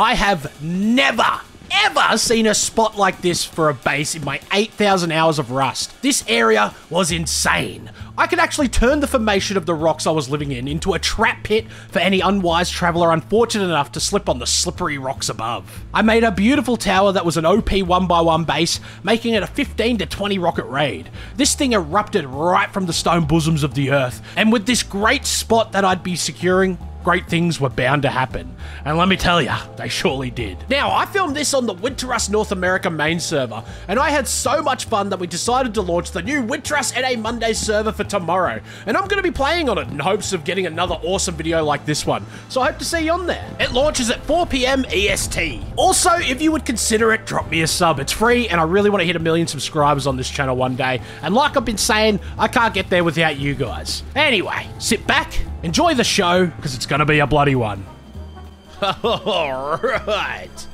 I have never, ever seen a spot like this for a base in my 8,000 hours of Rust. This area was insane. I could actually turn the formation of the rocks I was living in into a trap pit for any unwise traveller unfortunate enough to slip on the slippery rocks above. I made a beautiful tower that was an OP 1x1 base, making it a 15 to 20 rocket raid. This thing erupted right from the stone bosoms of the earth, and with this great spot that I'd be securing, great things were bound to happen. And let me tell you, they surely did. Now, I filmed this on the WinterRust North America main server, and I had so much fun that we decided to launch the new WinterRust NA Monday server for tomorrow. And I'm gonna be playing on it in hopes of getting another awesome video like this one. So I hope to see you on there. It launches at 4 PM EST. Also, if you would consider it, drop me a sub. It's free, and I really wanna hit 1 million subscribers on this channel one day. And like I've been saying, I can't get there without you guys. Anyway, sit back, enjoy the show, because it's gonna be a bloody one. Alright.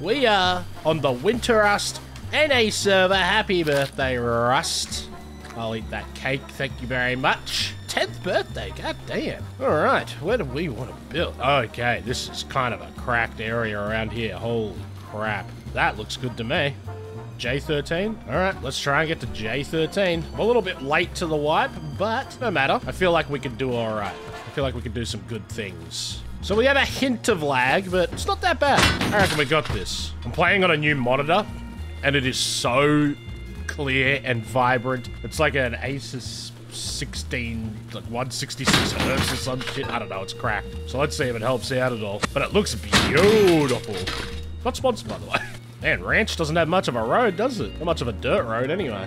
We are on the WinterRust NA server. Happy birthday, Rust. I'll eat that cake, thank you very much. 10th birthday, god damn. Alright, where do we want to build? Okay, this is kind of a cracked area around here. Holy crap. That looks good to me. J13? Alright, let's try and get to J13. I'm a little bit late to the wipe, but no matter. I feel like we could do alright. I feel like we could do some good things. So we have a hint of lag, but it's not that bad. I reckon we got this. I'm playing on a new monitor, and it is so clear and vibrant. It's like an Asus 16, like 166 hertz or some shit. I don't know, it's cracked. So let's see if it helps out at all. But it looks beautiful. Not sponsored, by the way. Man, Ranch doesn't have much of a road, does it? Not much of a dirt road, anyway.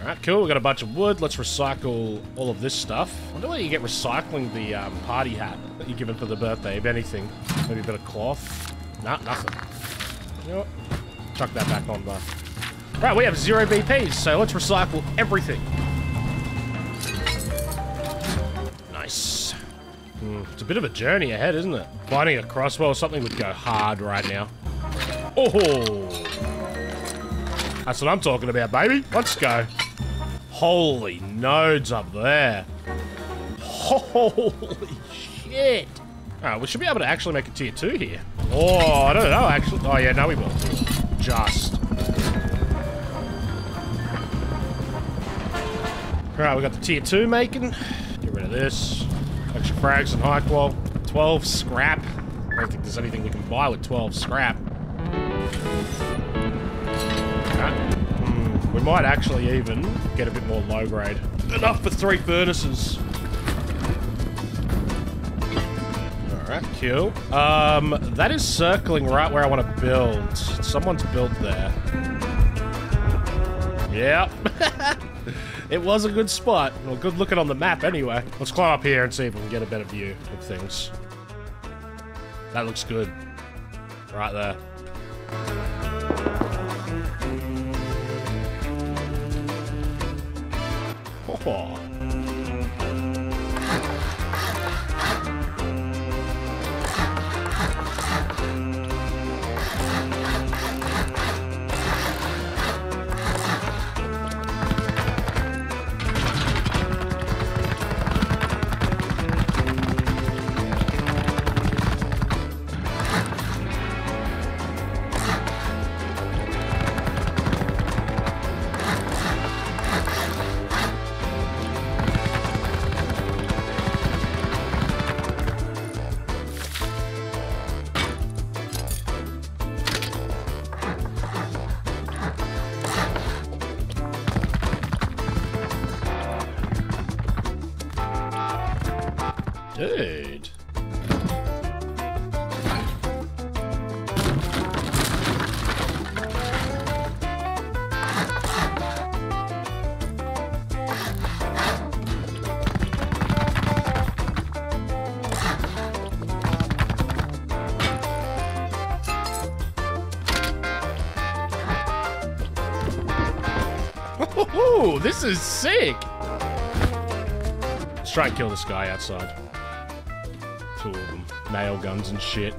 Alright, cool. We got a bunch of wood. Let's recycle all of this stuff. I wonder whether you get recycling the party hat that you're given for the birthday, if anything. Maybe a bit of cloth. Nah, nothing. You know what? Chuck that back on, though. Right, we have 0 BPs, so let's recycle everything. Nice. It's a bit of a journey ahead, isn't it? Finding a crossbow or something would go hard right now. Oh! That's what I'm talking about, baby. Let's go. Holy nodes up there. Holy shit. Alright, we should be able to actually make a tier 2 here. Oh, I don't know, actually. Oh, yeah, no, we will. Just. Alright, we got the tier 2 making. Get rid of this. Extra frags and high qual. 12 scrap. I don't think there's anything we can buy with 12 scrap. Alright. We might actually even get a bit more low grade. Enough for 3 furnaces. Alright, cool. That is circling right where I want to build. Someone's built there. Yep. It was a good spot. Well, good looking on the map anyway. Let's climb up here and see if we can get a better view of things. That looks good. Right there. Oh. Dude. Oh, this is sick. Let's try and kill this guy outside. All them nail guns and shit.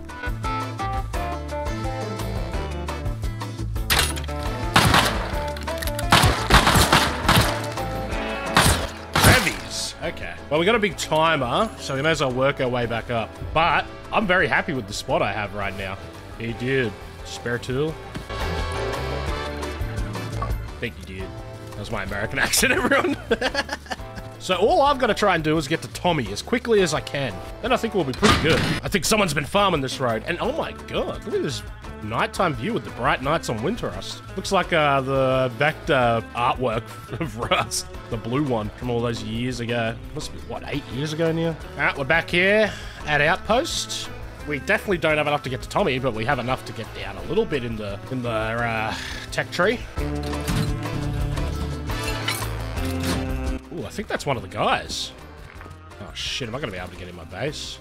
Heavies. Okay. Well, we got a big timer, so we may as well work our way back up. But I'm very happy with the spot I have right now. Hey, dude. Spare tool? Thank you, dude. That was my American accent, everyone. So all I've got to try and do is get to Tommy as quickly as I can. Then I think we'll be pretty good. I think someone's been farming this road. And oh my god, look at this nighttime view with the bright nights on WinterRust. Looks like the backed artwork of Rust. The blue one from all those years ago. Must be, what, 8 years ago now? All right, we're back here at Outpost. We definitely don't have enough to get to Tommy, but we have enough to get down a little bit in the tech tree. Ooh, I think that's one of the guys. Oh shit, am I gonna be able to get in my base?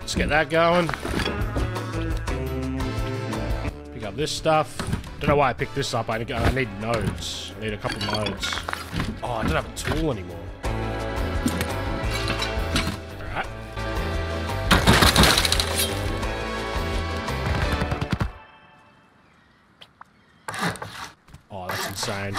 Let's get that going. Pick up this stuff. Don't know why I picked this up. I need nodes. I need a couple nodes. Oh, I don't have a tool anymore. Alright. Oh, that's insane.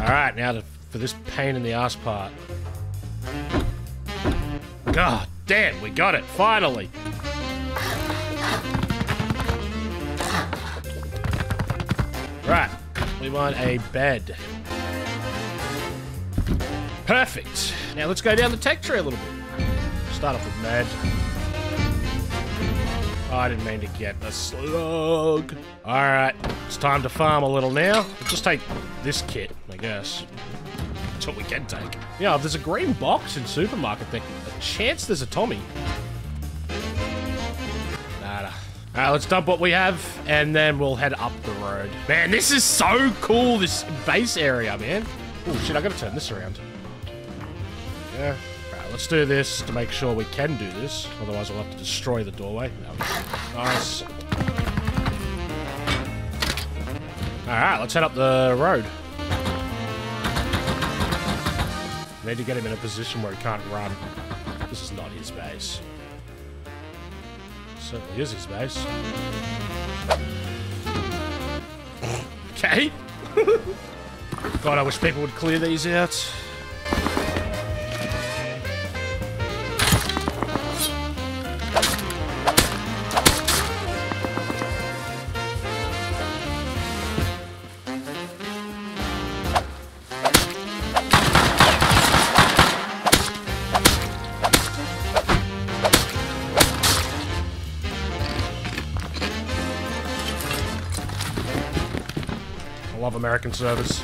Alright, now for this pain in the ass part. God damn, we got it, finally! Right, we want a bed. Perfect! Now let's go down the tech tree a little bit. Start off with med. Oh, I didn't mean to get the slug. Alright, it's time to farm a little now. We'll just take this kit, I guess. That's what we can take. Yeah, if there's a green box in supermarket, there's a chance there's a Tommy. Nada. Alright, let's dump what we have, and then we'll head up the road. Man, this is so cool, this base area, man. Oh shit, I gotta turn this around. Yeah. Let's do this to make sure we can do this. Otherwise, we'll have to destroy the doorway. Nice. Alright, let's head up the road. I need to get him in a position where he can't run. This is not his base. It certainly is his base. Okay. God, I wish people would clear these out. Love American service.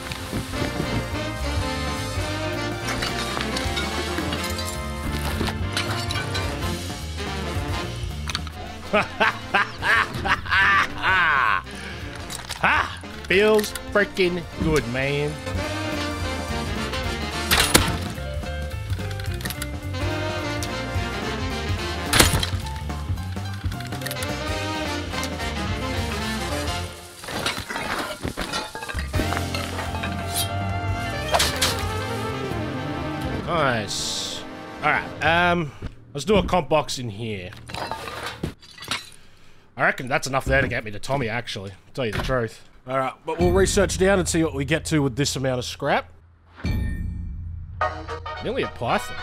Ha! Feels freaking good, man. Nice. Alright, let's do a comp box in here. I reckon that's enough there to get me to Tommy, actually. I'll tell you the truth. Alright, but we'll research down and see what we get to with this amount of scrap. Nearly a python.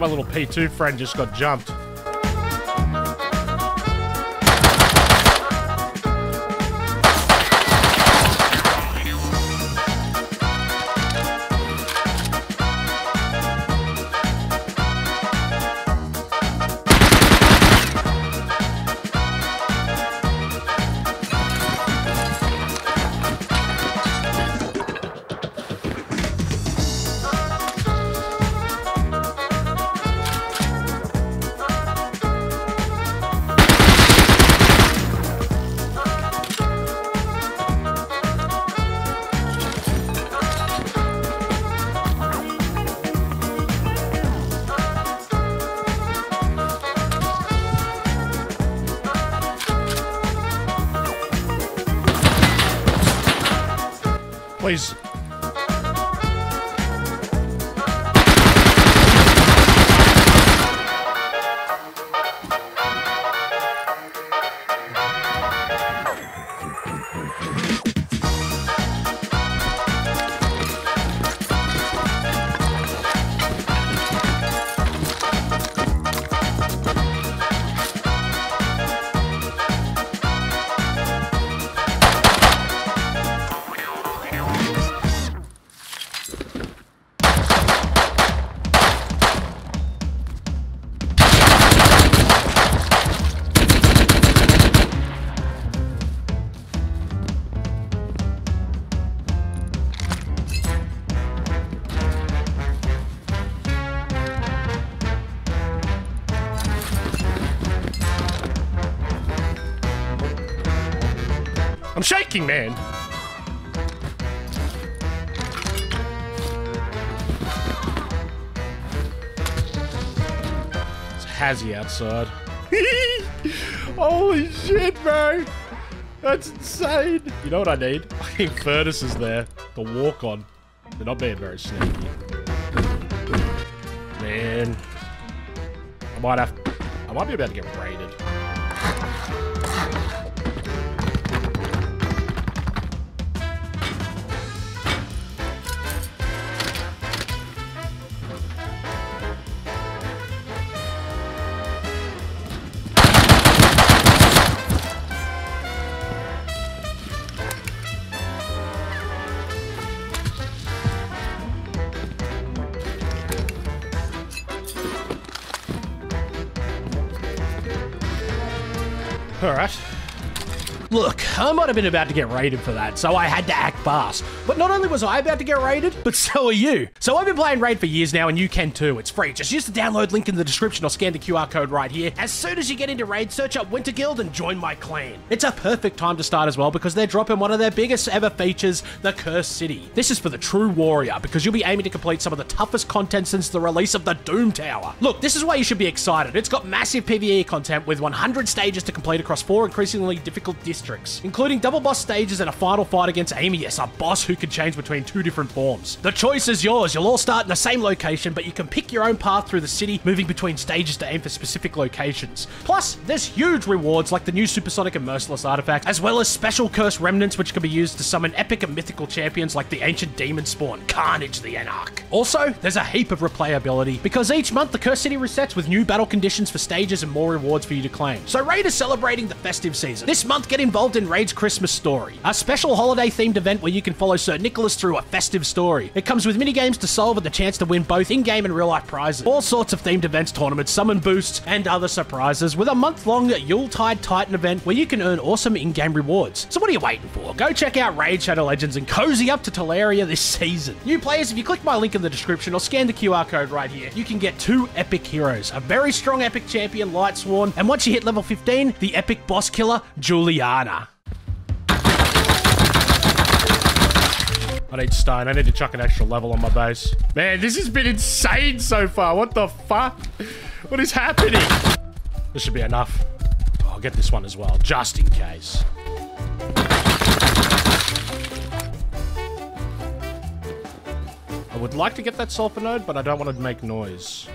My little P2 friend just got jumped. noise. I'm shaking, man. It's hazy outside. Holy shit, bro. That's insane. You know what I need? I think furnaces there to walk on. They're not being very sneaky. Man. I might be about to get raided. Alright. Look, I might have been about to get raided for that, so I had to act fast. But not only was I about to get raided, but so are you. So I've been playing Raid for years now, and you can too. It's free. Just use the download link in the description or scan the QR code right here. As soon as you get into Raid, search up Winter Guild and join my clan. It's a perfect time to start as well, because they're dropping one of their biggest ever features, the Cursed City. This is for the true warrior, because you'll be aiming to complete some of the toughest content since the release of the Doom Tower. Look, this is why you should be excited. It's got massive PvE content with 100 stages to complete across 4 increasingly difficult districts, including double boss stages and a final fight against Amius, a boss who can change between 2 different forms. The choice is yours. You'll all start in the same location, but you can pick your own path through the city, moving between stages to aim for specific locations. Plus, there's huge rewards like the new supersonic and merciless artifacts, as well as special cursed remnants which can be used to summon epic and mythical champions like the ancient demon spawn, Carnage the Anarch. Also, there's a heap of replayability, because each month the Cursed City resets with new battle conditions for stages and more rewards for you to claim. So Raid is celebrating the festive season. This month, get involved in Raid's Christmas Story, a special holiday-themed event where you can follow Sir Nicholas through a festive story. It comes with minigames to solve and the chance to win both in-game and real-life prizes, all sorts of themed events, tournaments, summon boosts, and other surprises, with a month-long Yuletide Titan event where you can earn awesome in-game rewards. So what are you waiting for? Go check out Raid Shadow Legends and cozy up to Teleria this season. New players, if you click my link in the description or scan the QR code right here, you can get 2 epic heroes, a very strong epic champion, Lightsworn, and once you hit level 15, the epic boss killer, Juliana. I need stone. I need to chuck an extra level on my base. Man, this has been insane so far. What the fuck? What is happening? This should be enough. Oh, I'll get this one as well, just in case. I would like to get that sulfur node, but I don't want to make noise.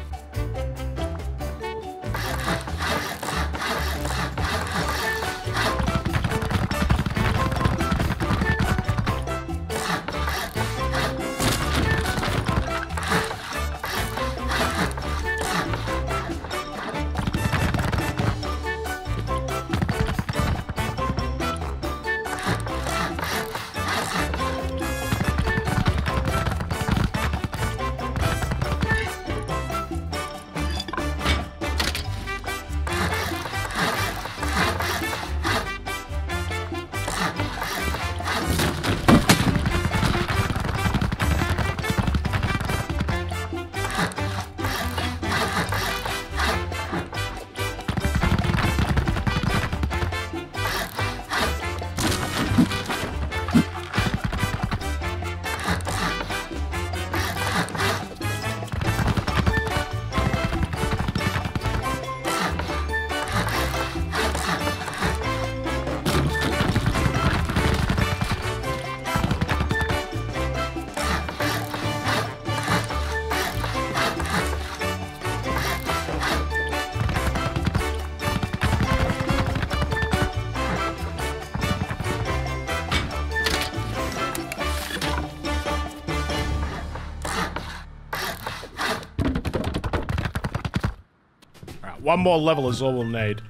One more level is all we'll need.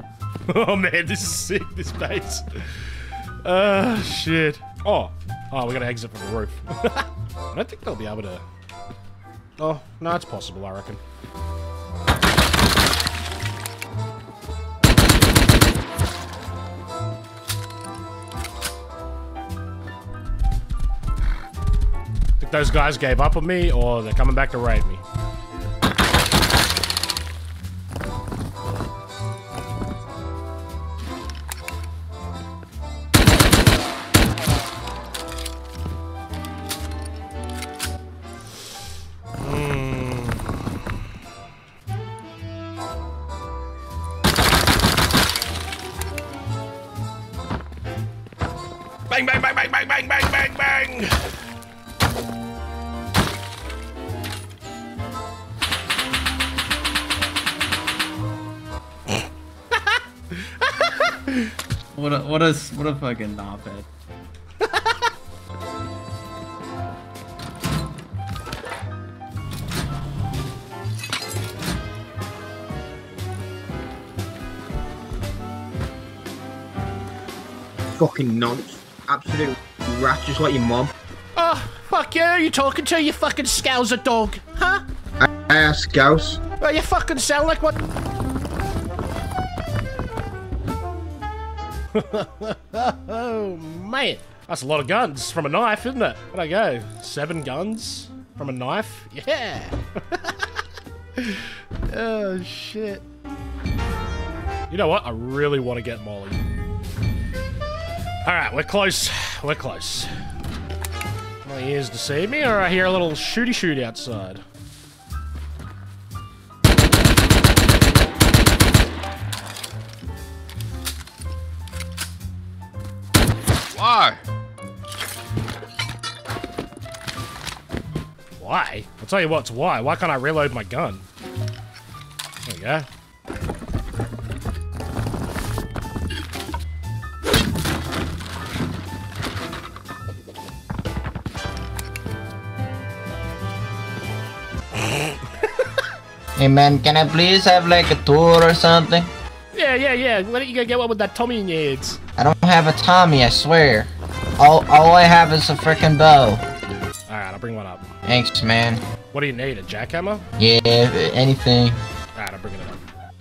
Oh man, this is sick, this base. Shit. Oh, we gotta exit from the roof. I don't think they'll be able to... Oh, no, it's possible, I reckon. I think those guys gave up on me, or they're coming back to raid me. What a fucking knobhead. Fucking nonce. Absolute rat, just like your mom. Oh, fuck you, you talking to you fucking Scouser dog, huh? I asked Scouse. Well, you fucking sound like what? Oh man, that's a lot of guns from a knife, isn't it? Where'd I go? 7 guns from a knife? Yeah. Oh shit. You know what? I really want to get Molly. All right, we're close. We're close. My ears deceive me, or I hear a little shooty shoot outside. Why? Why? I'll tell you what's why. Why can't I reload my gun? There we go. Hey man, can I please have like a tour or something? Yeah. Why don't you go get one with that Tommy in your heads? I don't have a Tommy, I swear. All I have is a frickin' bow. Alright, I'll bring one up. Thanks, man. What do you need, a jackhammer? Yeah, anything. Alright, I'll bring it up.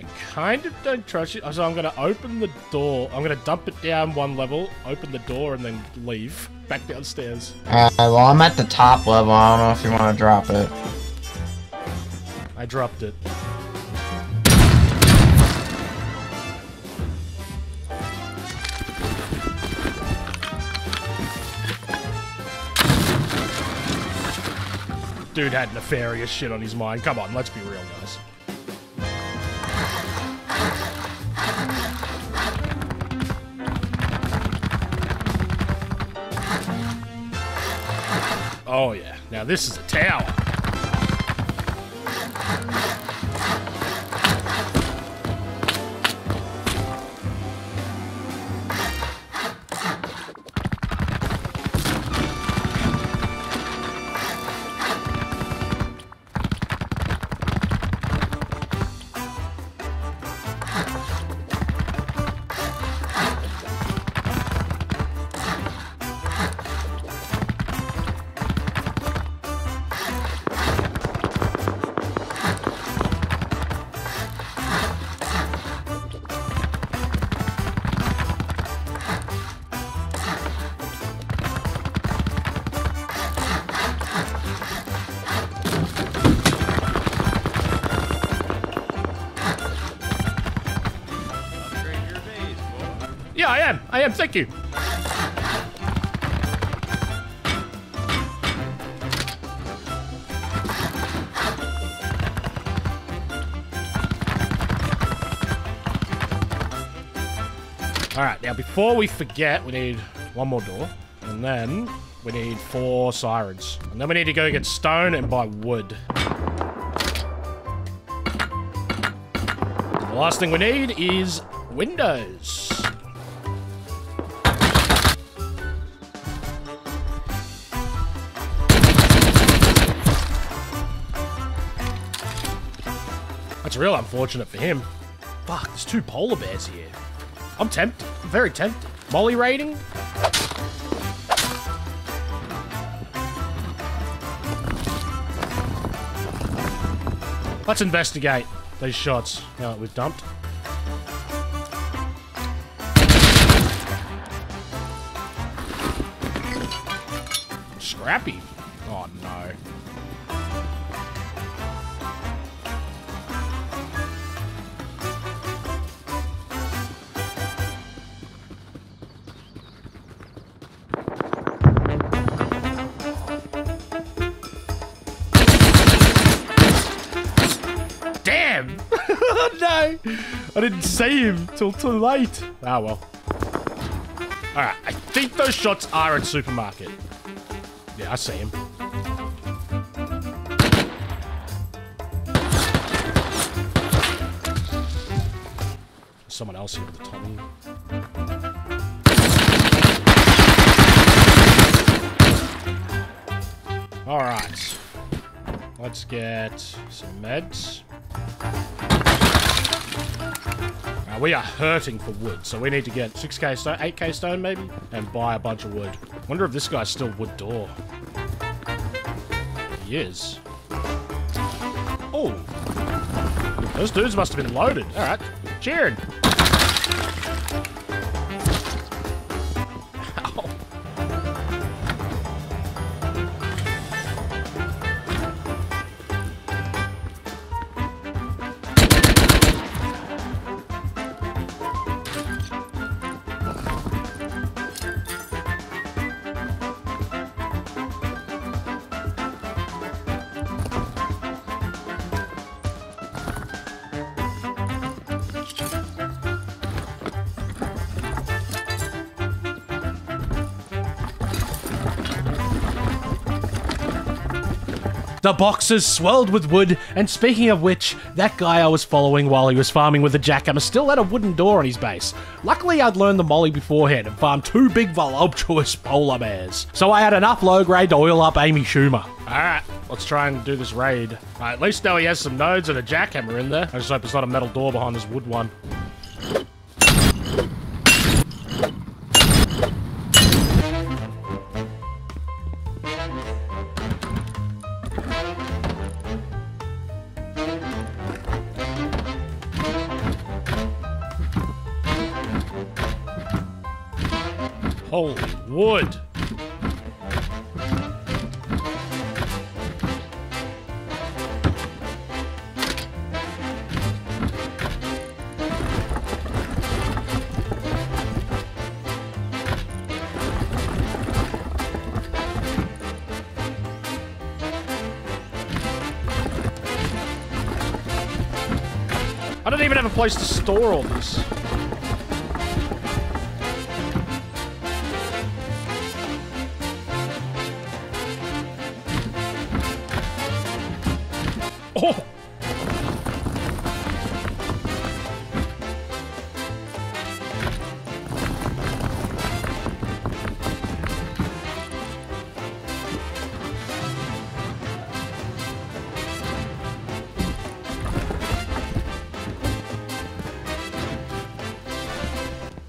I kind of don't trust you, so I'm gonna open the door. I'm gonna dump it down one level, open the door, and then leave. Back downstairs. Alright, well, I'm at the top level. I don't know if you want to drop it. I dropped it. Dude had nefarious shit on his mind. Come on, let's be real, guys. Oh yeah, now this is a tower. I am, thank you. Alright, now before we forget, we need one more door. And then we need 4 sirens. And then we need to go get stone and buy wood. The last thing we need is windows. Real unfortunate for him. Fuck, there's two polar bears here. I'm tempted. I'm very tempted. Molly raiding? Let's investigate these shots now that we've dumped. Scrappy. Oh no. No! I didn't see him till too late. Ah, well. Alright, I think those shots are at supermarket. Yeah, I see him. There's someone else here with the Tommy. Alright. Let's get some meds. Now we are hurting for wood, so we need to get 6k stone, 8k stone maybe, and buy a bunch of wood. Wonder if this guy's still wood door. He is. Oh, those dudes must have been loaded. All right, cheering. The boxes swelled with wood, and speaking of which, that guy I was following while he was farming with a jackhammer still had a wooden door on his base. Luckily, I'd learned the molly beforehand and farmed two big voluptuous polar bears. So I had enough low grade to oil up Amy Schumer. Alright, let's try and do this raid. Right, at least now he has some nodes and a jackhammer in there. I just hope it's not a metal door behind this wood one. Holy wood! I don't even have a place to store all this. Oh!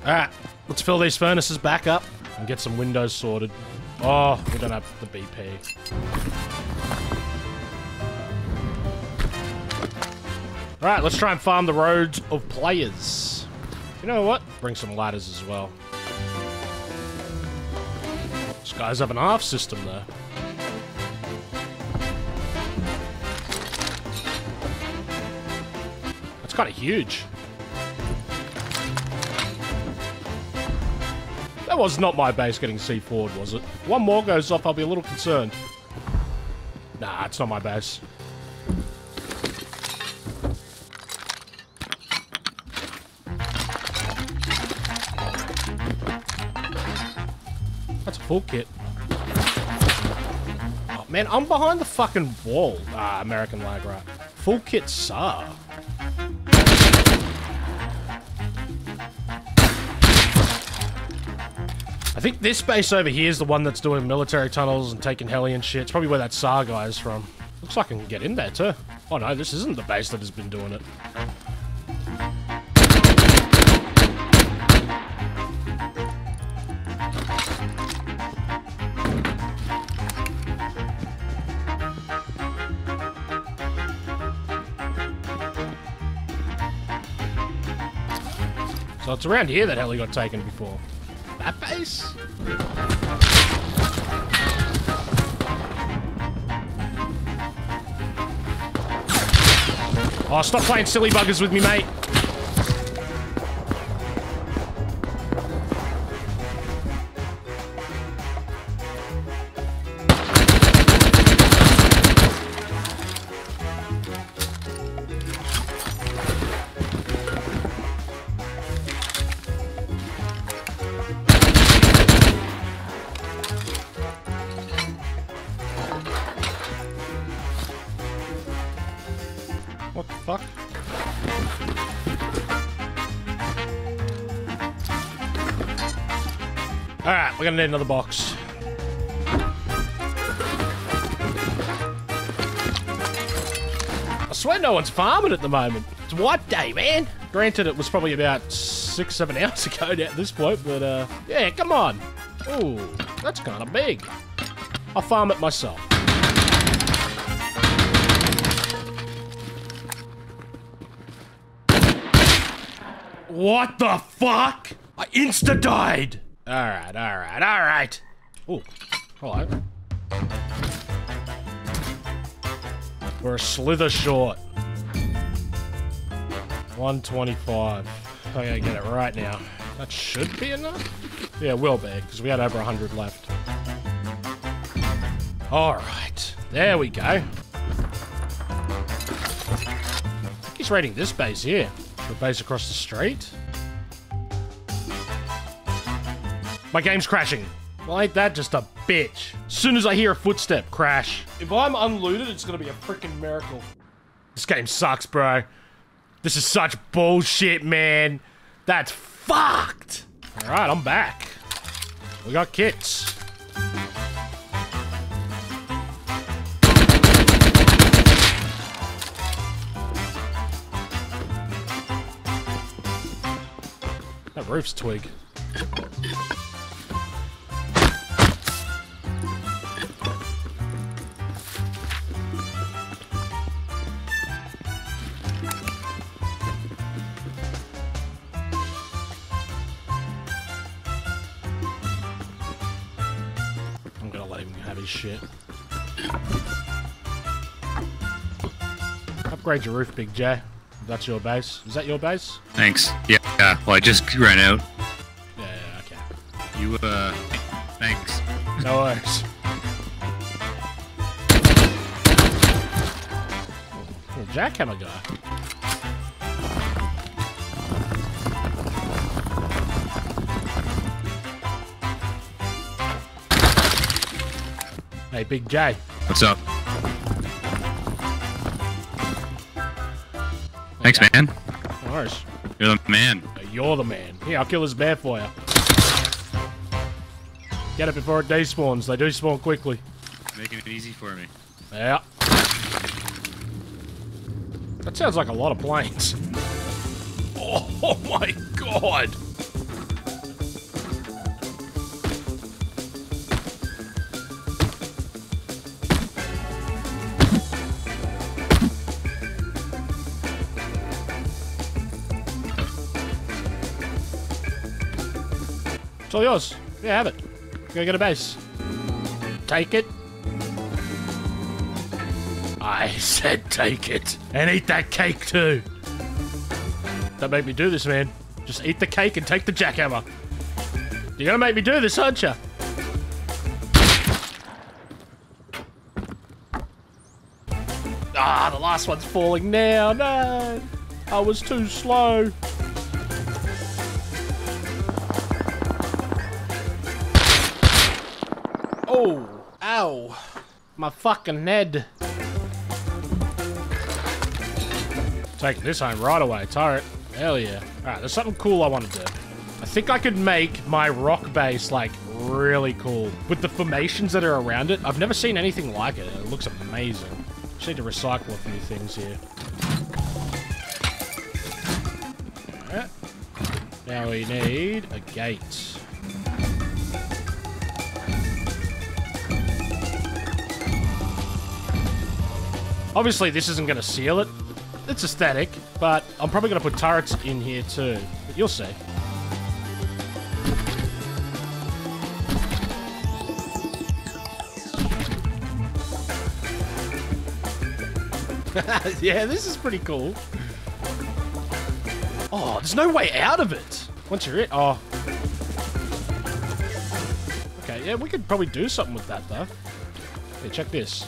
Alright, let's fill these furnaces back up and get some windows sorted. Oh, we don't have the BP. Alright, let's try and farm the roads of players. You know what? Bring some ladders as well. These guys have an half system there. That's kind of huge. That was not my base getting C4'd, was it? One more goes off, I'll be a little concerned. Nah, it's not my base. Full kit. Oh man, I'm behind the fucking wall. Ah, American lag, right? Full kit sar. I think this base over here is the one that's doing military tunnels and taking heli and shit. It's probably where that sar guy is from. Looks like I can get in there too. Oh no, this isn't the base that has been doing it. So it's around here that Heli got taken before. That base? Oh, stop playing silly buggers with me, mate. We're gonna need another box. I swear no one's farming at the moment. It's wipe day, man. Granted, it was probably about 6-7 hours ago at this point, but yeah, come on. Ooh, that's kinda big. I'll farm it myself. What the fuck? I insta-died! Alright, alright, alright! Ooh, hello. We're a slither short. 125. I'm gonna get it right now. That should be enough? Yeah, it will be, because we had over 100 left. Alright, there we go. I think he's raiding this base here. The base across the street? My game's crashing. Well, ain't that just a bitch? As soon as I hear a footstep, crash. If I'm unlooted, it's gonna be a freaking miracle. This game sucks, bro. This is such bullshit, man. That's fucked. All right, I'm back. We got kits. That roof's twig. Shit. Upgrade your roof, Big J. That's your base. Is that your base? Thanks. Yeah, well, I just ran out. Yeah, okay. You, thanks. No worries. Oh, jackhammer guy. Hey, Big J. What's up? Thanks, okay. Man. No worries. You're the man. You're the man. Here, I'll kill this bear for you. Get it before it despawns. They do spawn quickly. Making it easy for me. Yeah. That sounds like a lot of planes. Oh my god! It's all yours. Yeah, have it. Go get a base. Take it. I said take it. And eat that cake too. Don't make me do this, man. Just eat the cake and take the jackhammer. You're gonna make me do this, aren't you? Ah, the last one's falling now. No. I was too slow. Oh, ow, my fucking head. Take this home right away, turret. Hell yeah. Alright, there's something cool I want to do. I think I could make my rock base, like, really cool. With the formations that are around it, I've never seen anything like it. It looks amazing. Just need to recycle a few things here. Alright. Now we need a gate. Obviously, this isn't going to seal it, It's a static, but I'm probably going to put turrets in here too. But you'll see. Yeah, this is pretty cool. Oh, there's no way out of it. Once you're in, oh. Okay, yeah, we could probably do something with that, though. Here, check this.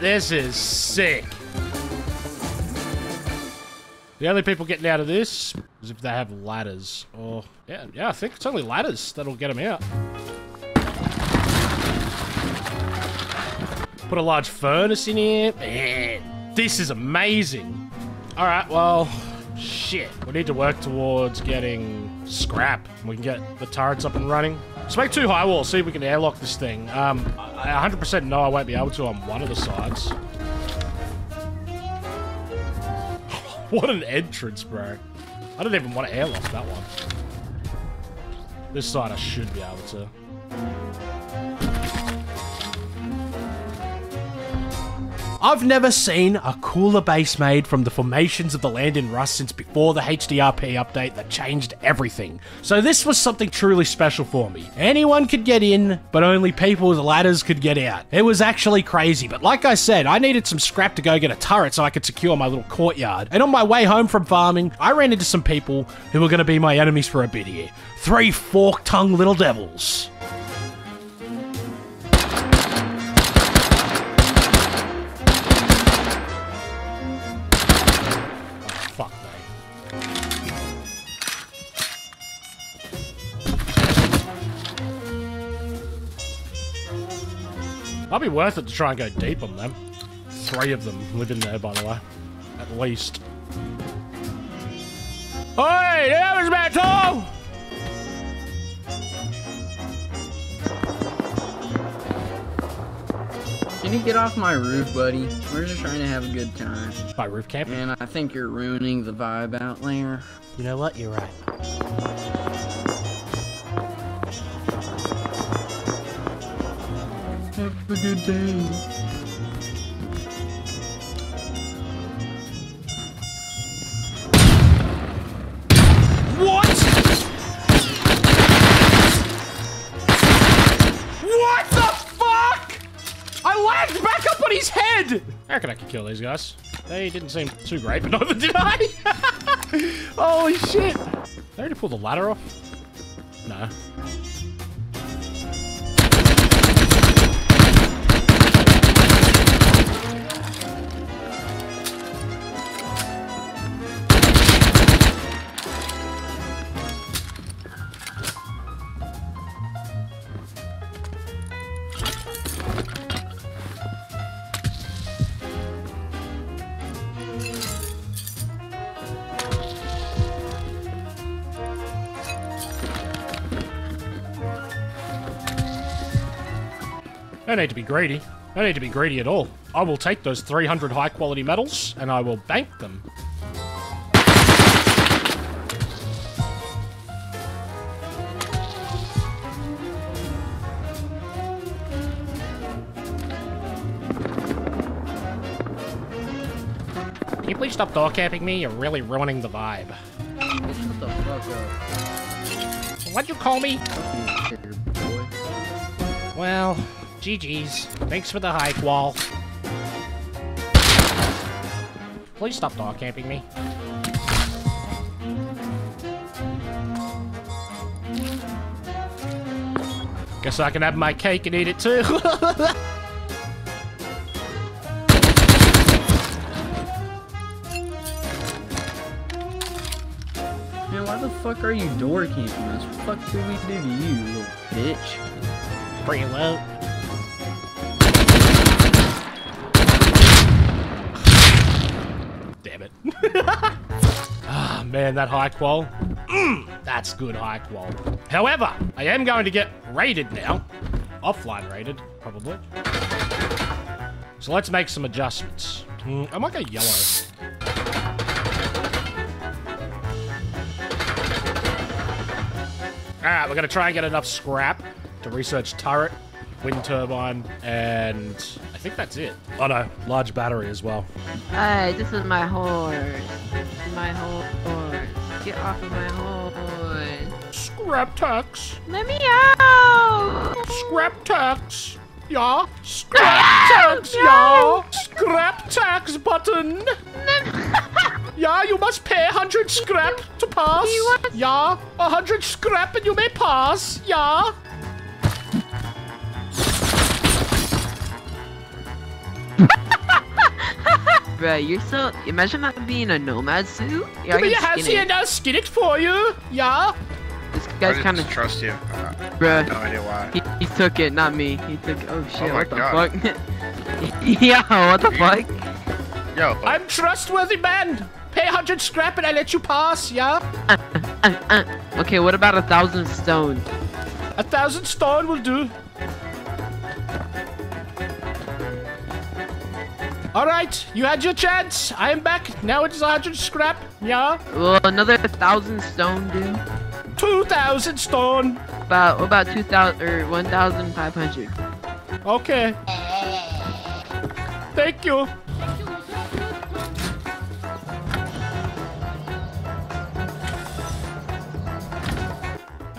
This is sick. The only people getting out of this is if they have ladders. Oh, yeah, yeah, I think it's only ladders that'll get them out. Put a large furnace in here. Man, this is amazing. All right, well, shit. We need to work towards getting scrap. We can get the turrets up and running. Let's make two high walls, see if we can airlock this thing. I 100% know I won't be able to on one of the sides. What an entrance, bro. I don't even want to airlock that one. This side I should be able to. I've never seen a cooler base made from the formations of the land in Rust since before the HDRP update that changed everything. So this was something truly special for me. Anyone could get in, but only people with ladders could get out. It was actually crazy, but like I said, I needed some scrap to go get a turret so I could secure my little courtyard. And on my way home from farming, I ran into some people who were going to be my enemies for a bit here. Three fork-tongued little devils. Might be worth it to try and go deep on them. Three of them live in there, by the way. At least. Oi! That was about time! Can you get off my roof, buddy? We're just trying to have a good time. My roof camp? Man, I think you're ruining the vibe out there. You know what? You're right. Have a good day. What? What the fuck? I lagged back up on his head. I reckon I could kill these guys. They didn't seem too great, but neither did I. Holy shit. Did I already pull the ladder off? No. No need to be greedy. No need to be greedy at all. I will take those 300 high-quality metals, and I will bank them. Can you please stop door camping me? You're really ruining the vibe. What the fuck up? What'd you call me? Well... GG's. Thanks for the hike wall. Please stop dog camping me. Guess I can have my cake and eat it too. Man, why the fuck are you door camping us? What the fuck did we do to you, little bitch? Free loot. Damn it. Ah, oh, man, that high qual. That's good high quality. However, I am going to get raided now. Offline raided, probably. So let's make some adjustments. I might go yellow. Alright, we're going to try and get enough scrap to research turret, wind turbine, and I think that's it. Oh no, large battery as well. Hey, this is my horse. My horse. Get off of my horse. Scrap tax. Let me out. Scrap tax. Yeah. Scrap tax, y'all. Yeah. Scrap tax button. Yeah, you must pay 100 scrap to pass. Yeah, 100 scrap and you may pass. Yeah. Bruh, you're so... Imagine that being a nomad suit. Yeah, but you have seen us skin it for you. Yeah. This guy's kind of... trust you. Bruh. No idea why. He took it, not me. He took it. Oh shit, oh what the fuck? Yeah, what the fuck? Yo. I'm trustworthy man. Pay 100 scrap and I let you pass, yeah? Okay, what about 1,000 stone? 1,000 stone will do. Alright, you had your chance. I am back. Now it's 100 scrap, yeah? Well, another 1,000 stone, dude. 2,000 stone. About 2,000 or 1,500. Okay. Thank you.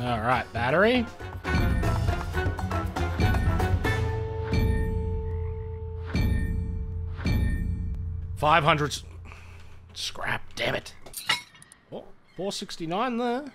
Alright, battery. $500 scrap, damn it. Oh, 469 there.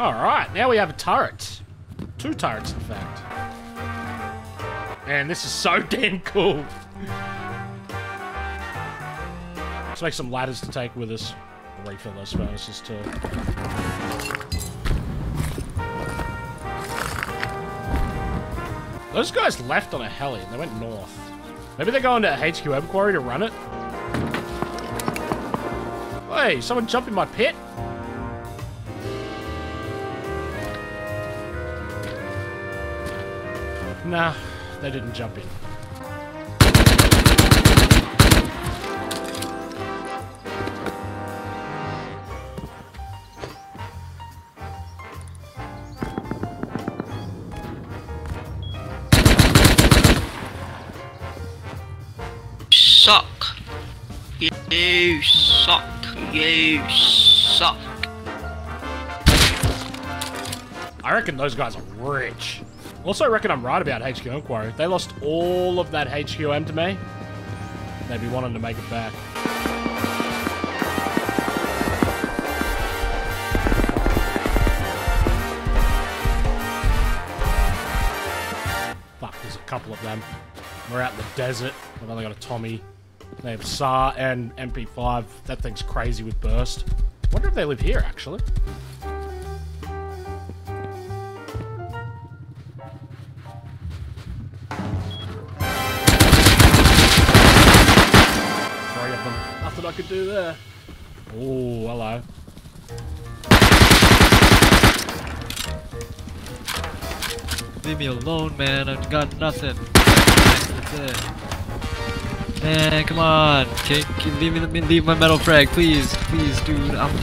Alright, now we have a turret. 2 turrets, in fact. Man, this is so damn cool. Let's make some ladders to take with us. Refill those furnaces too. Those guys left on a heli and they went north. Maybe they're going to HQM quarry to run it? Hey, someone jumped in my pit? Nah, they didn't jump in. Suck. You suck. You suck. I reckon those guys are rich. Also, I reckon I'm right about HQM Quarry. They lost all of that HQM to me. Maybe wanted to make it back. Fuck, there's a couple of them. We're out in the desert. I've only got a Tommy. They have SAR and MP5. That thing's crazy with burst. Wonder if they live here, actually. I could do there. Oh, hello. Leave me alone, man. I've got nothing. That's it. Man, come on. Can leave my metal frag, please. Please, dude. I'm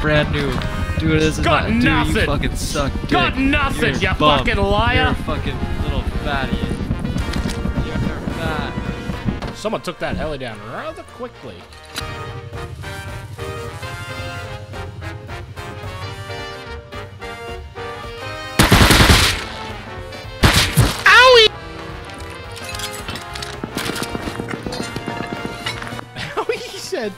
brand new. Dude, this is got not nothing. Dude, you fucking suck. Dick. Got nothing, you fucking liar. You're a fucking little fatty. You're fat. Someone took that heli down rather quickly. Dead.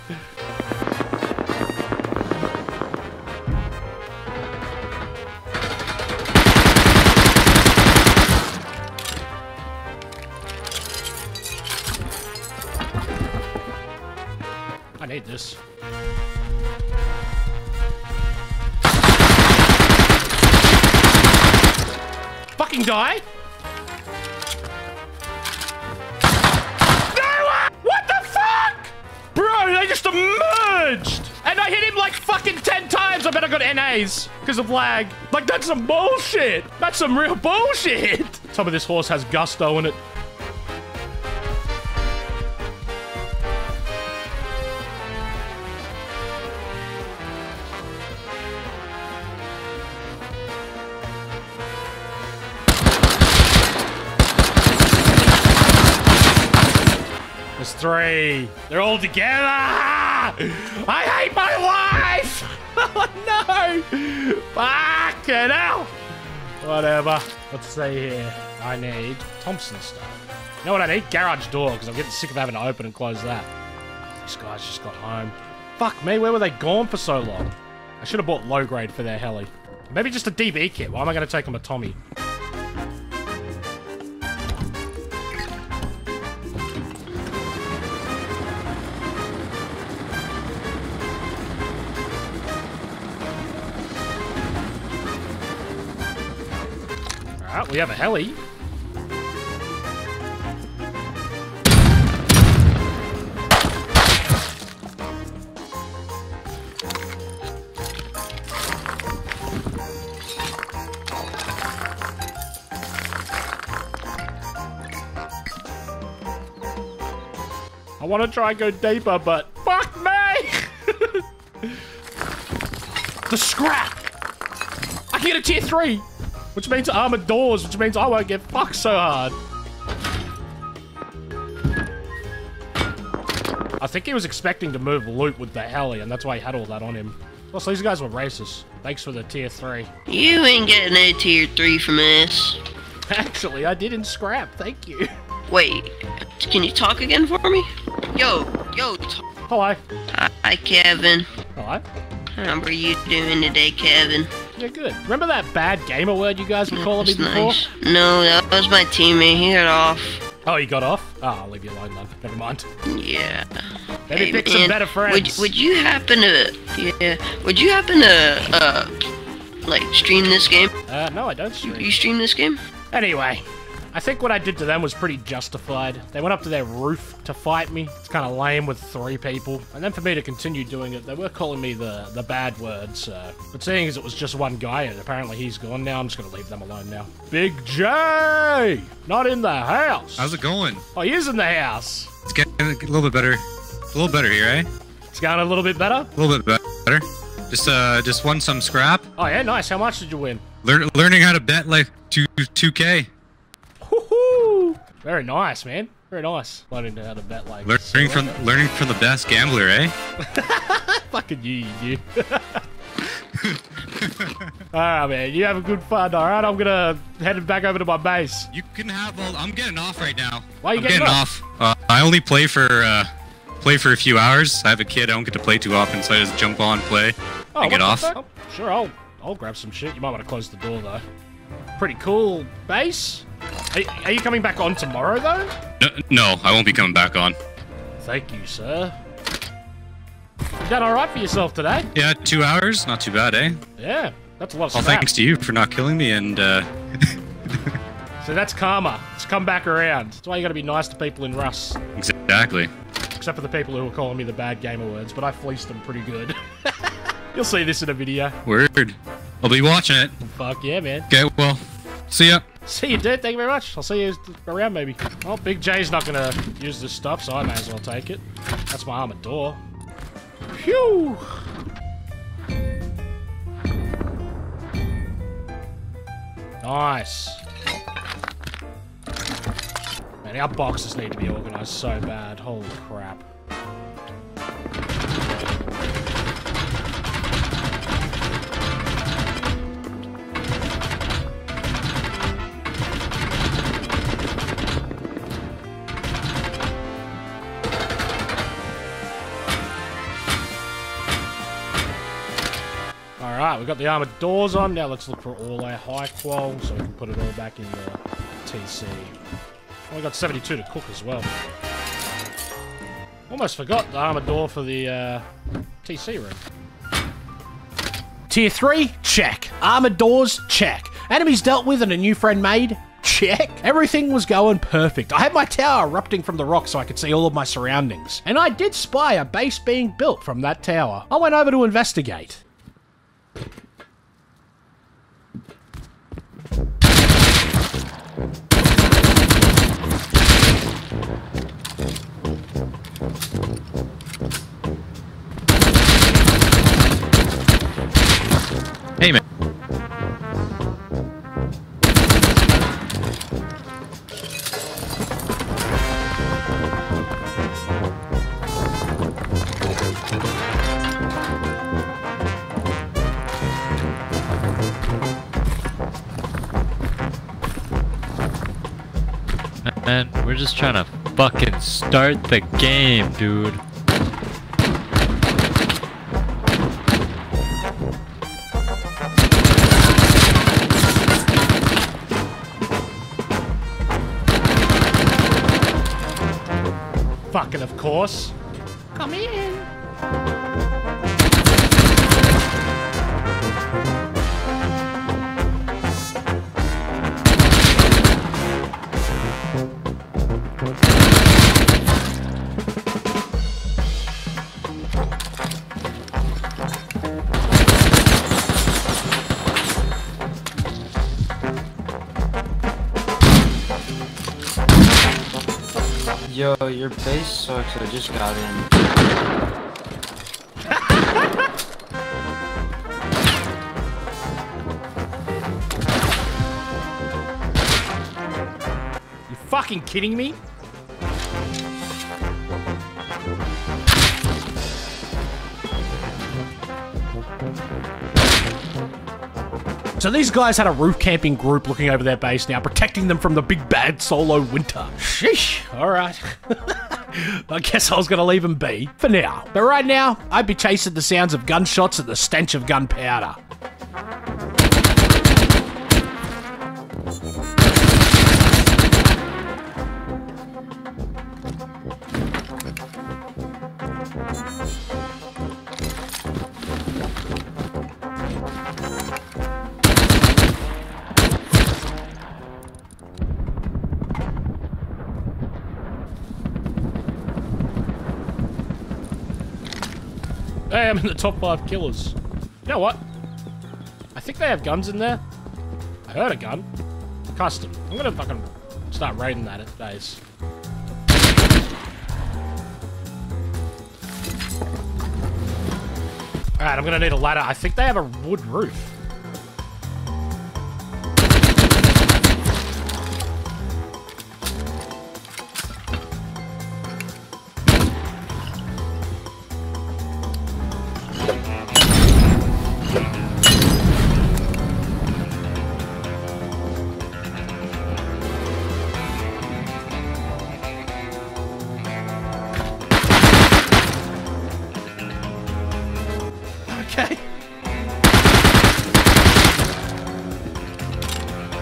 need this. Fucking die! No! What the fuck? Bro, they just emerged! And I hit him like fucking 10 times. I bet I got NAs because of lag. Like, that's some bullshit. That's some real bullshit. Some of this horse has gusto in it. There's 3. They're all together. I hate my life. Oh, no. Fucking hell. Whatever. Let's see here. I need Thompson stuff. You know what I need? Garage door, because I'm getting sick of having to open and close that. These guys just got home. Fuck me. Where were they gone for so long? I should have bought low grade for their heli. Maybe just a DB kit. Why am I going to take them a Tommy? We have a heli. I want to try and go deeper, but fuck me! The scrap! I can get a tier 3! Which means armored doors, which means I won't get fucked so hard. I think he was expecting to move loot with the heli, and that's why he had all that on him. Also, these guys were racist. Thanks for the tier 3. You ain't getting no tier 3 from us. Actually, I did in scrap, thank you. Wait, can you talk again for me? Yo. Hello. Hi, Kevin. Hello. How are you doing today, Kevin? Yeah, good. Remember that bad gamer word you guys were calling me before? Nice. No, that was my teammate. He got off. Oh, he got off? Oh, I'll leave you alone, love. Never mind. Yeah. Maybe hey, pick man, some better friends. Would you happen to... Yeah. Would you happen to, like, stream this game? No, I don't stream. You stream this game? Anyway, I think what I did to them was pretty justified. They went up to their roof to fight me. It's kind of lame with 3 people. And then for me to continue doing it, they were calling me the bad word, so... But seeing as it was just one guy, and apparently he's gone now, I'm just gonna leave them alone now. Big J! Not in the house! How's it going? Oh, he is in the house! It's getting a little bit better. A little better here, eh? It's going a little bit better? A little bit better. Just won some scrap. Oh yeah, nice. How much did you win? Learning how to bet like 2K. Very nice, man. Very nice. Learning how to bet like learning from the best gambler, eh? Fucking you. Alright, man. You have a good fun. Alright, I'm gonna head back over to my base. You can have all. I'm getting off right now. Why are you getting off? I only play for a few hours. I have a kid. I don't get to play too often, so I just jump on, play, and get off. Oh, sure, I'll grab some shit. You might want to close the door though. Pretty cool base. Are you coming back on tomorrow, though? No, I won't be coming back on. Thank you, sir. You done all right for yourself today? Yeah, 2 hours. Not too bad, eh? Yeah, that's a lot of stuff. Well, thanks to you for not killing me and, So that's karma. It's come back around. That's why you gotta be nice to people in Rust. Exactly. Except for the people who were calling me the bad gamer words, but I fleeced them pretty good. You'll see this in a video. Word. I'll be watching it. Fuck yeah, man. Okay, well, see ya. See you, dude. Thank you very much. I'll see you around, maybe. Well, Big J's not gonna use this stuff, so I may as well take it. That's my armored door. Phew! Nice. Man, our boxes need to be organized so bad. Holy crap. Alright, we've got the armored doors on. Now let's look for all our high qual so we can put it all back in the TC. Well, we got 72 to cook as well. Almost forgot the armored door for the TC room. Tier 3? Check. Armored doors? Check. Enemies dealt with and a new friend made? Check. Everything was going perfect. I had my tower erupting from the rock so I could see all of my surroundings. And I did spy a base being built from that tower. I went over to investigate. Hey, man. Man, we're just trying to fucking start the game, dude. Fucking of course. Come in. Yo, your base sucks, I just got in. You fucking kidding me? So these guys had a roof camping group looking over their base now, protecting them from the big bad solo winter. Sheesh, alright. I guess I was gonna leave them be, for now. But right now, I'd be chasing the sounds of gunshots and the stench of gunpowder. Hey, I'm in the top 5 killers. You know what? I think they have guns in there. I heard a gun. Custom. I'm gonna fucking start raiding that at base. Alright, I'm gonna need a ladder. I think they have a wood roof.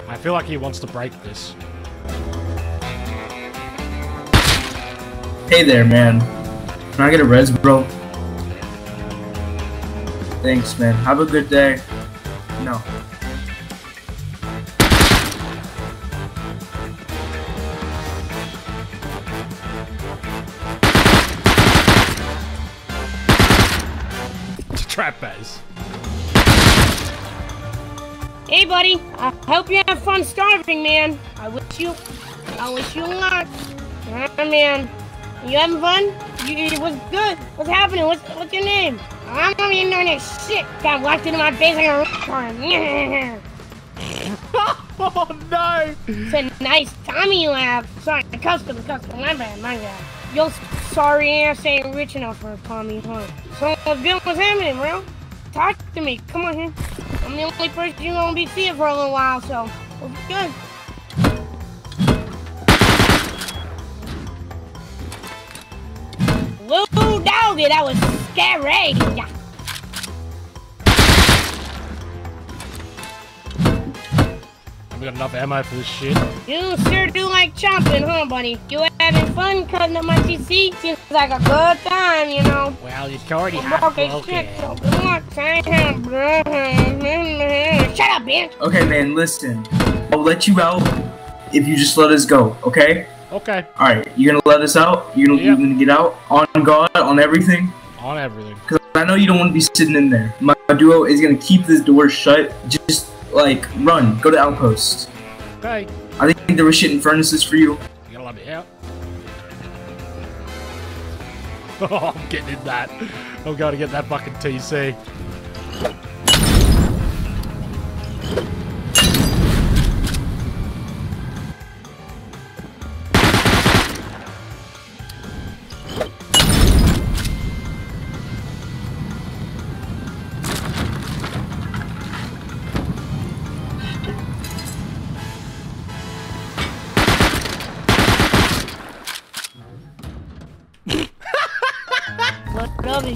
I feel like he wants to break this. Hey there, man. Can I get a res, bro? Thanks, man. Have a good day. No. It's a trap base. Hey, buddy. I hope you have fun starving, man. I wish you luck. Oh, man. You having fun? What's good? What's happening? What's your name? I'm not even doing this shit. Got locked into my base like a retard. Oh, no. It's a nice tummy you have. Sorry, custom. My bad. You're sorry ass ain't rich enough for a tummy, huh? So what's good? What's happening, bro? Talk to me. Come on here. I'm the only person you're gonna be seeing for a little while, so it's good. Whoa, doggy, that was scary. I've got enough ammo for this shit. You sure do like chomping, huh, buddy? You having fun? fun cutting up my PC. Seems like a good time, you know. Well, it's already half broken. Shut up, bitch. Okay, man, listen. I'll let you out if you just let us go, okay? Okay. Alright, you're gonna let us out? You're gonna get out? On God? On everything? On everything. Because I know you don't want to be sitting in there. My duo is gonna keep this door shut. Just, like, run. Go to Outpost. Okay. I think there were shitting furnaces for you. You gotta let me out. Oh, I'm getting in that. I've got to get that fucking TC.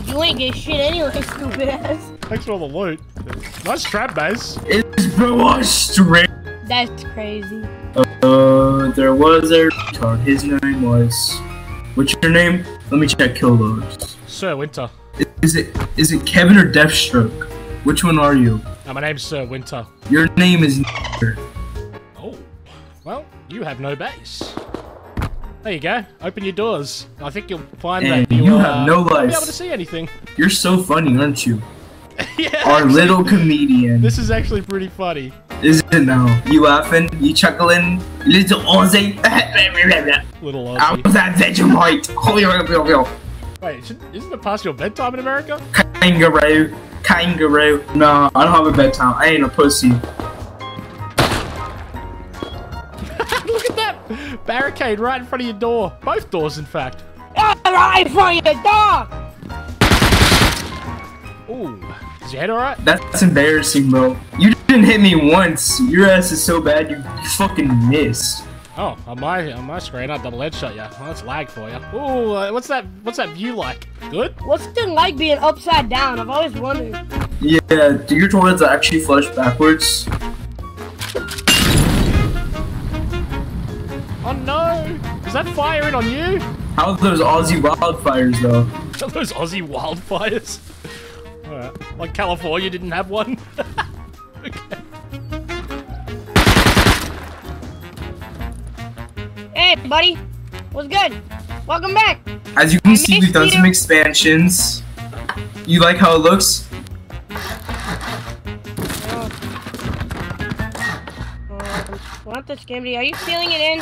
You ain't get shit anyway, stupid ass. Thanks for all the loot. Nice trap base. It's bro straight. That's crazy. There was a retard. His name was. What's your name? Let me check kill loads. Sir Winter. Is it Kevin or Deathstroke? Which one are you? No, my name's Sir Winter. Your name is. Oh, well, you have no base. There you go. Open your doors. I think you'll find and that you have no life. Won't be able to see anything. You're so funny, aren't you? Yeah. Our actually, little comedian. This is actually pretty funny. Is it now? You laughing? You chuckling? Little Aussie. Little Aussie. I was at Vegemite. Wait, isn't it past your bedtime in America? Kangaroo. Kangaroo. No, I don't have a bedtime. I ain't a pussy. Barricade right in front of your door. Both doors, in fact. Right in front of your door! Ooh. Is your head alright? That's embarrassing, bro. You didn't hit me once. Your ass is so bad, you fucking missed. Oh, on my screen, I double-edge shot you. Well, that's lag for you. Ooh, what's that view like? Good? What's it like being upside down? I've always wondered. Yeah, do your toilets actually flush backwards? Oh no! Is that fire in on you? How are those Aussie wildfires though? Are those Aussie wildfires? Alright. Like California didn't have one? Okay. Hey buddy! What's good? Welcome back! As you can see, we've done some expansions. You like how it looks? What the skimmy? Are you sealing it in?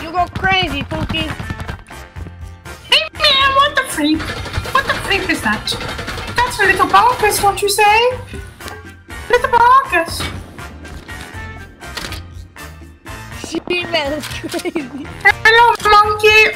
You go crazy, Pookie. Hey man, what the freak? What the freak is that? That's a little bogus, don't you say? Little bogus. She man is crazy. Hello, monkey.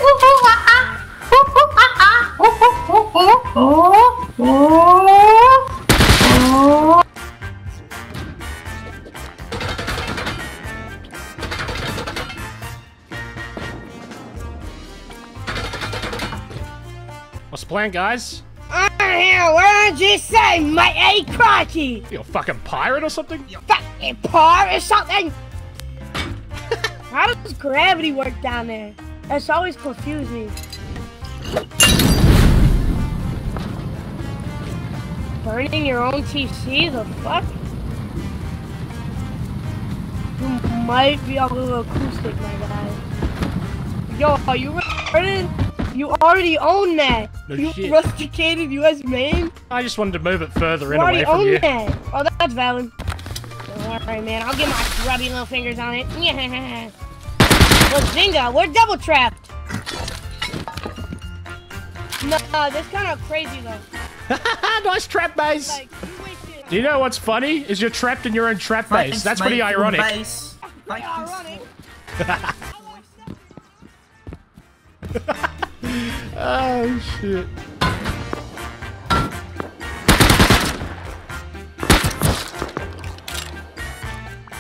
What's the plan, guys? I don't know, what did you say, mate? Hey, crikey! You a fucking pirate or something? You fucking pirate or something? How does gravity work down there? That's always confusing. Burning your own TC? The fuck? You might be a little acoustic, my guy. Yo, are you burning? You already own that! No you shit. Rusticated US main? I just wanted to move it further in away from you. You already own that! Oh, that's valid. Don't worry, man. I'll get my grubby little fingers on it. Yeah. Well, Zynga, we're double-trapped! Nah, that's kind of crazy, though. Nice trap base! Like, do you know what's funny? Is you're trapped in your own trap base. That's pretty ironic. Base. Pretty ironic. Oh shit.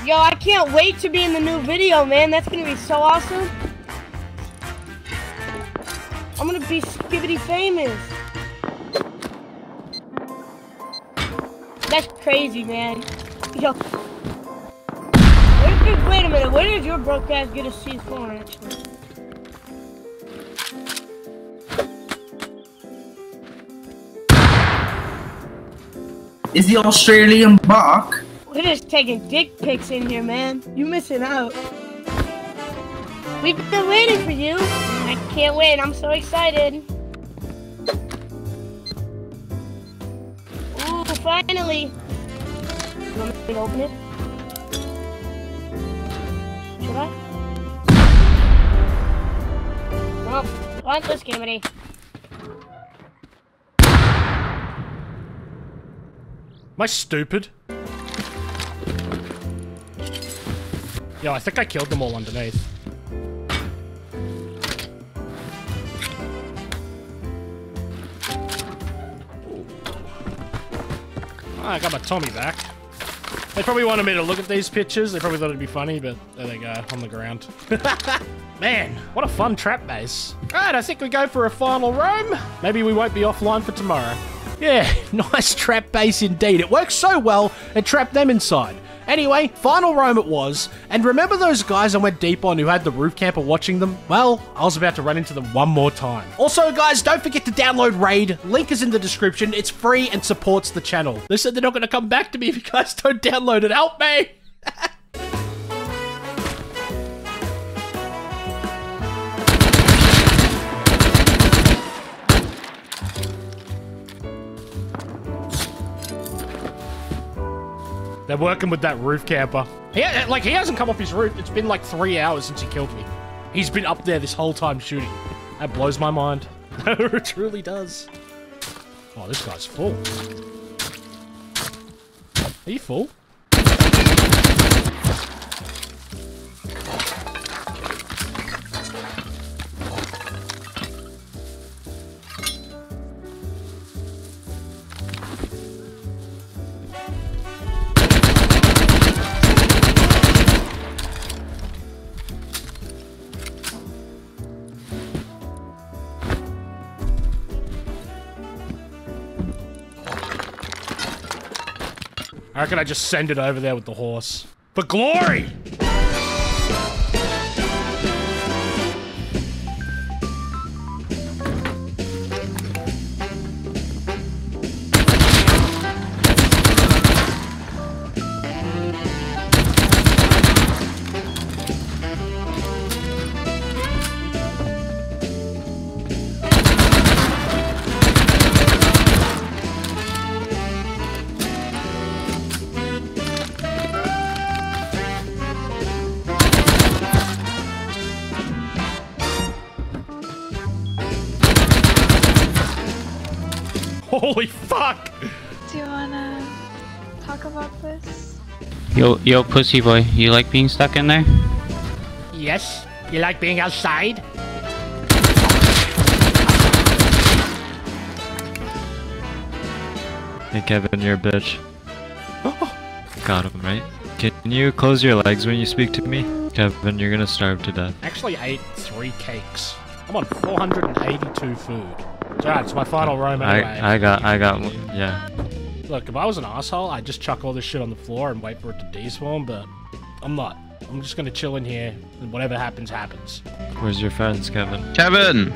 Yo, I can't wait to be in the new video, man. That's gonna be so awesome. I'm gonna be skibbity famous. That's crazy, man. Yo. Where Hey, wait a minute, when did your broke ass get a C4 actually? Is the Australian buck? We're just taking dick pics in here, man. You missing out. We've been waiting for you. I can't wait, I'm so excited. Ooh, finally. You want me to open it? Should I? No. I want this camera. Am I stupid? Yo, I think I killed them all underneath. Oh, I got my Tommy back. They probably wanted me to look at these pictures. They probably thought it'd be funny, but there they go, on the ground. Man, what a fun trap base. Alright, I think we go for a final roam. Maybe we won't be offline for tomorrow. Yeah, nice trap base indeed. It works so well, it trapped them inside. Anyway, final roam it was, and remember those guys I went deep on who had the roof camper watching them? Well, I was about to run into them one more time. Also guys, don't forget to download Raid. Link is in the description. It's free and supports the channel. They said they're not going to come back to me if you guys don't download it. Help me! They're working with that roof camper. Yeah, like, he hasn't come off his roof. It's been like 3 hours since he killed me. He's been up there this whole time shooting. That blows my mind. It truly does. Oh, this guy's full. Are you full? I reckon I just send it over there with the horse. For glory! Holy fuck! Do you wanna talk about this? Yo, pussy boy, you like being stuck in there? Yes. You like being outside? Hey Kevin, you're a bitch. Got him, right? Can you close your legs when you speak to me? Kevin, you're gonna starve to death. I actually ate 3 cakes. I'm on 482 food. Alright, it's my final roam anyway. I got one, yeah. Look, if I was an asshole, I'd just chuck all this shit on the floor and wait for it to despawn, but I'm not. I'm just gonna chill in here, and whatever happens, happens. Where's your friends, Kevin? Kevin!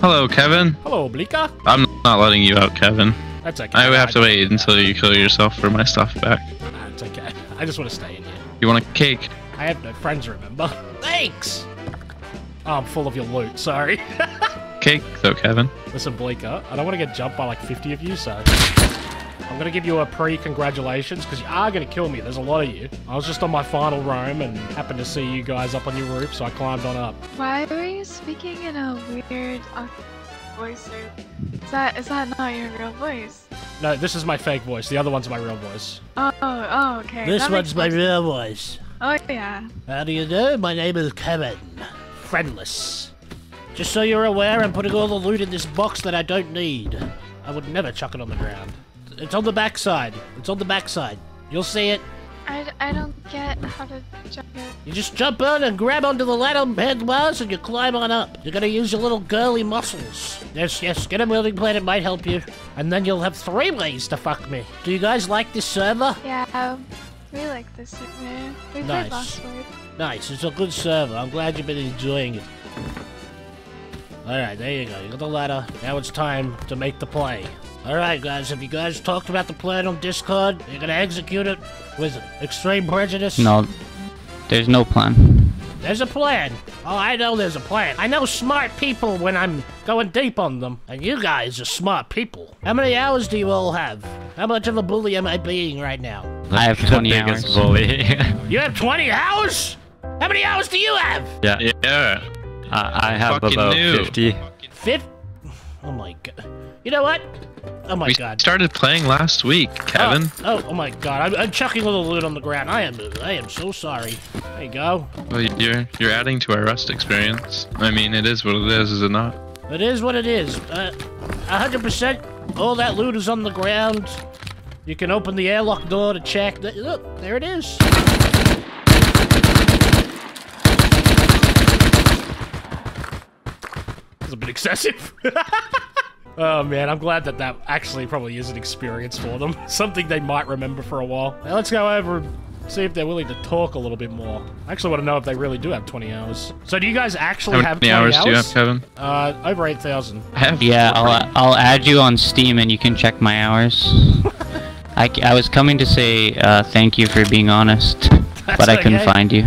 Hello, Kevin. Hello, Oblika. I'm not letting you out, Kevin. That's okay. I would have to wait until you kill yourself for my stuff back. Nah, it's okay. I just want to stay in here. You want a cake? I have no friends, remember? Thanks! Oh, I'm full of your loot, sorry. Cake though, Kevin. Listen, Bleaker, I don't want to get jumped by like 50 of you, so I'm going to give you a pre-congratulations because you are going to kill me. There's a lot of you. I was just on my final roam and happened to see you guys up on your roof, so I climbed on up. Why were you speaking in a weird voice? Is that not your real voice? No, this is my fake voice. The other one's my real voice. Oh, okay. This one's my real voice. Oh, yeah. How do you do? My name is Kevin. Friendless. Just so you're aware, I'm putting all the loot in this box that I don't need. I would never chuck it on the ground. It's on the backside. It's on the backside. You'll see it. I don't get how to jump in. You just jump in and grab onto the ladder headwise and you climb on up. You're gonna use your little girly muscles. Yes, get a building plan, it might help you. And then you'll have 3 ways to fuck me. Do you guys like this server? Yeah. We like this server. We played last word. Nice, it's a good server. I'm glad you've been enjoying it. Alright, there you go. You got the letter. Now it's time to make the play. Alright guys, have you guys talked about the plan on Discord? You're gonna execute it with extreme prejudice? No. There's no plan. There's a plan. Oh, I know there's a plan. I know smart people when I'm going deep on them. And you guys are smart people. How many hours do you all have? How much of a bully am I being right now? I have 20 hours. Bully. You have 20 hours? How many hours do you have? Yeah. I have about 50. 50? Oh my god. You know what? Oh my god. We started playing last week, Kevin. Oh my god. I'm chucking all the loot on the ground. I am so sorry. There you go. Well, you're adding to our Rust experience. I mean, it is what it is it not? It is what it is. 100% all that loot is on the ground. You can open the airlock door to check. Look, there it is. A bit excessive. Oh man, I'm glad that that actually probably is an experience for them. Something they might remember for a while. Now let's go over and see if they're willing to talk a little bit more. I actually want to know if they really do have 20 hours. So do you guys actually have 20 hours? How many hours do you have, Kevin? Over 8,000. Yeah, I'll add you on Steam and you can check my hours. I was coming to say thank you for being honest, but I couldn't find you.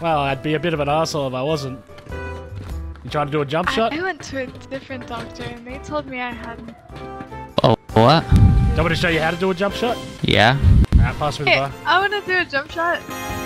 Well, I'd be a bit of an asshole if I wasn't. You trying to do a jump shot? I went to a different doctor and they told me I hadn't. Oh, what? Do you want me to show you how to do a jump shot? Yeah. Alright, pass me the bar. I want to do a jump shot.